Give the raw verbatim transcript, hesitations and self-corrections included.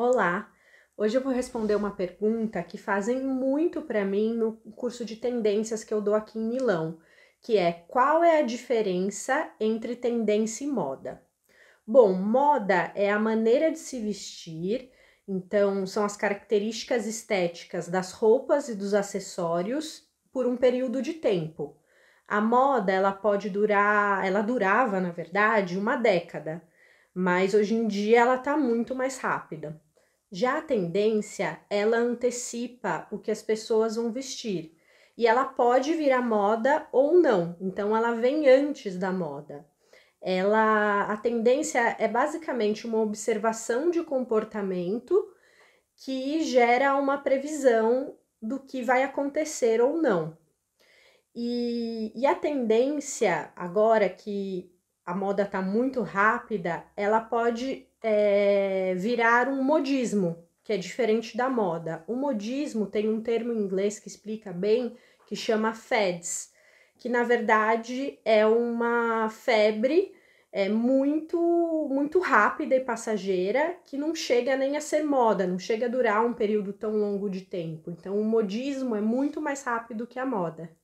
Olá! Hoje eu vou responder uma pergunta que fazem muito para mim no curso de tendências que eu dou aqui em Milão, que é: qual é a diferença entre tendência e moda? Bom, moda é a maneira de se vestir, então são as características estéticas das roupas e dos acessórios por um período de tempo. A moda, ela pode durar, ela durava, na verdade, uma década, mas hoje em dia ela está muito mais rápida. Já a tendência, ela antecipa o que as pessoas vão vestir e ela pode virar moda ou não, então ela vem antes da moda. Ela, a tendência é basicamente uma observação de comportamento que gera uma previsão do que vai acontecer ou não. E, e a tendência, agora que a moda está muito rápida, ela pode É, virar um modismo, que é diferente da moda. O modismo tem um termo em inglês que explica bem, que chama fads, que na verdade é uma febre é, muito, muito rápida e passageira, que não chega nem a ser moda, não chega a durar um período tão longo de tempo. Então o modismo é muito mais rápido que a moda.